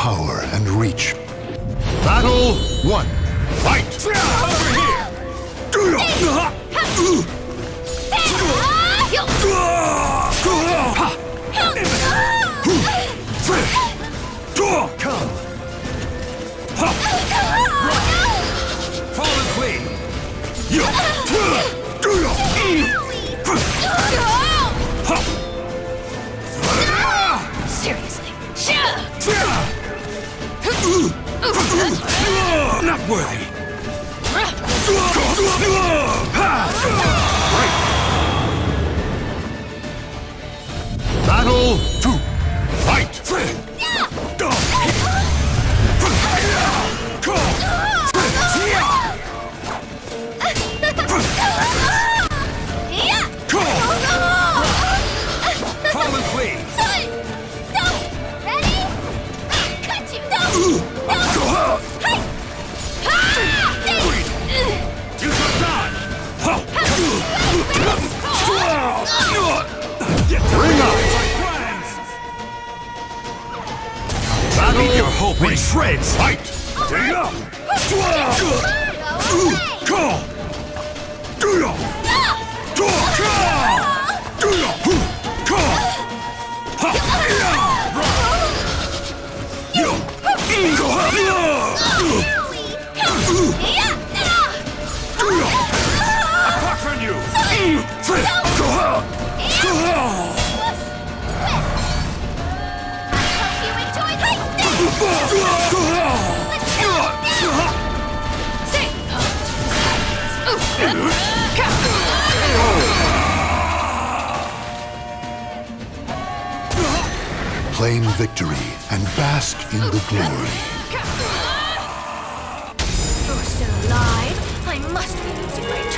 power and reach. Battle 1. Fight! Over here! Come! Fallen Queen! Seriously? Not worthy! Battle 2. Fight! In shreds! Fight! Dig up! Claim victory and bask in the glory. You're still alive. I must be losing my